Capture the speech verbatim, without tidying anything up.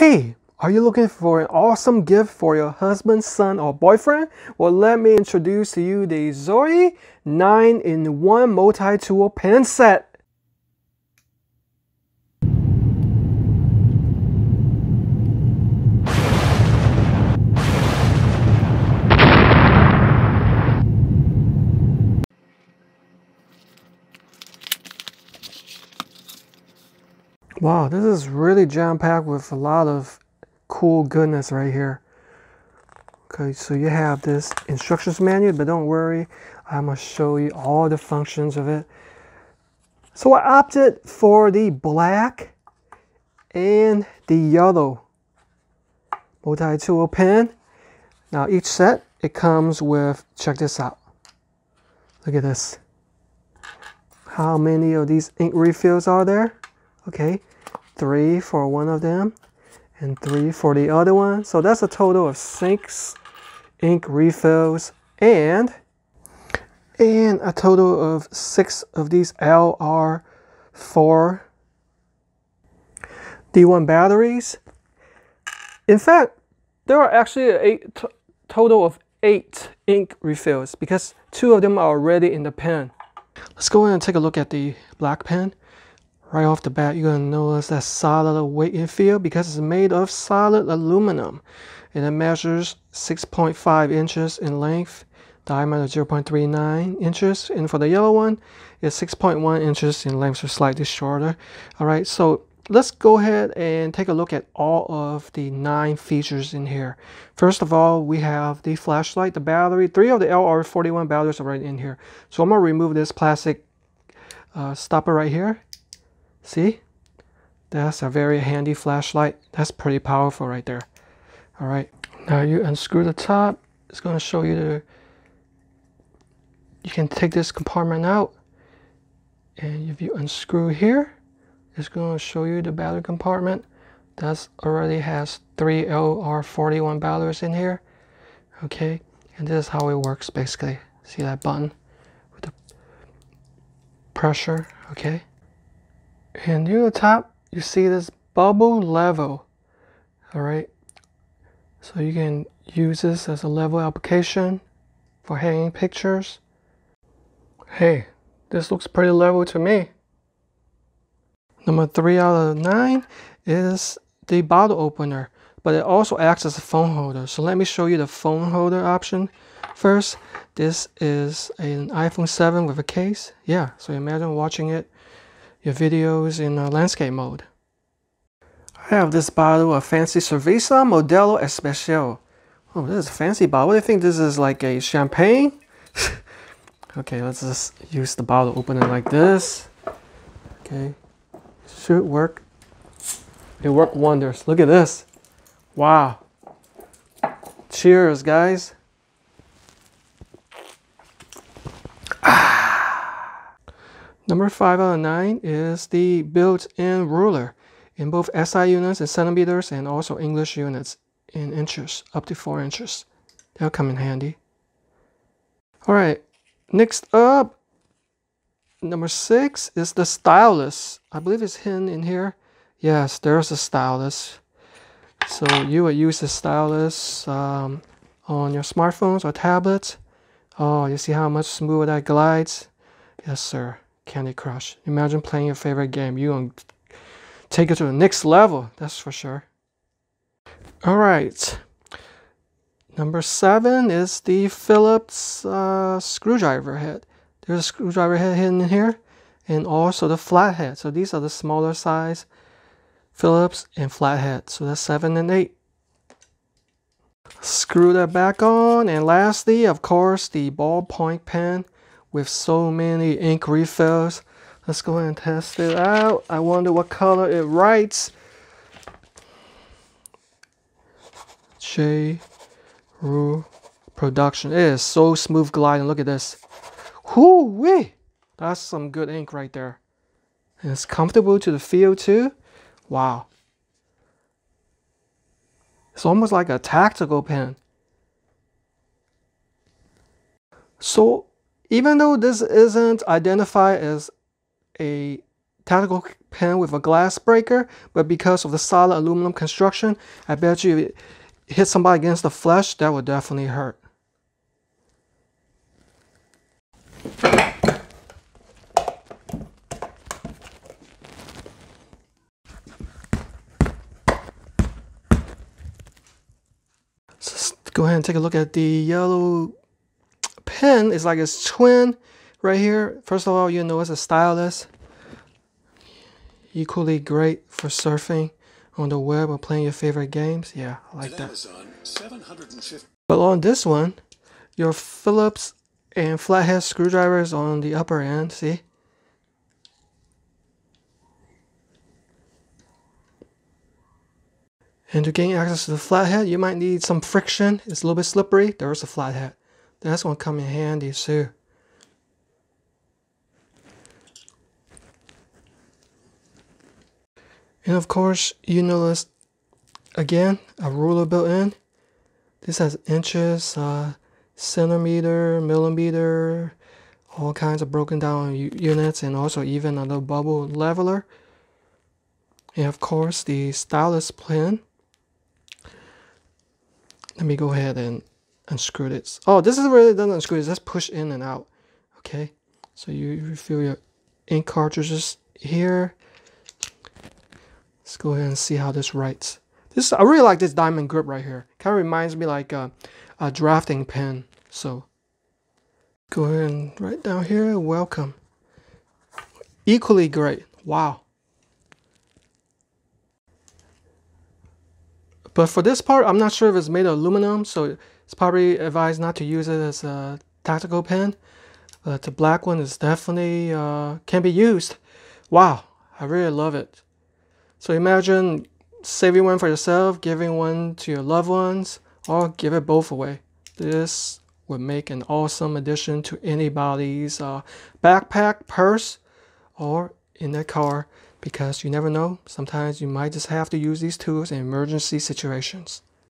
Hey, are you looking for an awesome gift for your husband, son, or boyfriend? Well, let me introduce to you the ZOOI nine in one Multitool Pen Set. Wow, this is really jam-packed with a lot of cool goodness right here. Okay, so you have this instructions manual, but don't worry, I'm gonna show you all the functions of it. So I opted for the black and the yellow multi-tool pen. Now each set, it comes with, check this out. Look at this. How many of these ink refills are there? Okay, three for one of them and three for the other one. So that's a total of six ink refills and and a total of six of these L R forty-one D one batteries. In fact, there are actually a total of eight ink refills because two of them are already in the pen. Let's go in and take a look at the black pen. Right off the bat, you're going to notice that solid weight and feel because it's made of solid aluminum. And it measures six point five inches in length, diameter zero point three nine inches. And for the yellow one, it's six point one inches in length, so slightly shorter. All right, so let's go ahead and take a look at all of the nine features in here. First of all, we have the flashlight, the battery. Three of the L R forty-one batteries are right in here. So I'm going to remove this plastic uh, stopper right here. See, that's a very handy flashlight. That's pretty powerful right there. All right, now you unscrew the top. It's going to show you the, you can take this compartment out, and if you unscrew here, it's going to show you the battery compartment. That's already has three L R forty-one batteries in here. Okay, and this is how it works basically. See that button with the pressure, okay? And near the top, you see this bubble level. All right, so you can use this as a level application for hanging pictures. Hey, this looks pretty level to me. Number three out of nine is the bottle opener, but it also acts as a phone holder. So let me show you the phone holder option first. This is an iPhone seven with a case. Yeah, so imagine watching it. Your videos in uh, landscape mode. I have this bottle of Fancy Cerveza Modelo Especial. Oh, this is a fancy bottle. What do you think this is, like a champagne? Okay, let's just use the bottle opener like this. Okay, should work. It worked wonders. Look at this. Wow. Cheers, guys. Number five out of nine is the built-in ruler in both S I units and centimeters and also English units in inches, up to four inches. They'll come in handy. All right, next up, number six is the stylus. I believe it's hidden in here. Yes, there's a stylus. So you would use the stylus um, on your smartphones or tablets. Oh, you see how much smoother that glides? Yes, sir. Candy Crush. Imagine playing your favorite game. You're going to take it to the next level, that's for sure. All right. Number seven is the Phillips uh, screwdriver head. There's a screwdriver head hidden in here and also the flathead. So these are the smaller size Phillips and flathead. So that's seven and eight. Screw that back on. And lastly, of course, the ballpoint pen. With so many ink refills. Let's go ahead and test it out. I wonder what color it writes. J. Rue Production. It is so smooth gliding. Look at this. Whoo-wee! That's some good ink right there. And it's comfortable to the feel too. Wow. It's almost like a tactical pen. So even though this isn't identified as a tactical pen with a glass breaker, but because of the solid aluminum construction, I bet you if it hit somebody against the flesh, that would definitely hurt. So go ahead and take a look at the yellow pen. It's like its twin right here. First of all, you know it's a stylus. Equally great for surfing on the web or playing your favorite games. Yeah, I like that. But on this one, your Phillips and flathead screwdrivers on the upper end, see? And to gain access to the flathead, you might need some friction. It's a little bit slippery. There's a flathead. That's going to come in handy too. And of course, you notice again a ruler built in. This has inches, uh, centimeter, millimeter, all kinds of broken down units, and also even a little bubble leveler. And of course, the stylus pen. Let me go ahead and unscrew this. Oh, this is really done unscrew this. Let's push in and out. Okay, so you refill your ink cartridges here. Let's go ahead and see how this writes. This, I really like this diamond grip right here. Kind of reminds me like a, a drafting pen. So go ahead and write down here, welcome. Equally great. Wow. But for this part, I'm not sure if it's made of aluminum, so it's probably advised not to use it as a tactical pen. But the black one is definitely uh, can be used. Wow, I really love it. So imagine saving one for yourself, giving one to your loved ones, or give it both away. This would make an awesome addition to anybody's uh, backpack, purse, or in their car, because you never know. Sometimes you might just have to use these tools in emergency situations.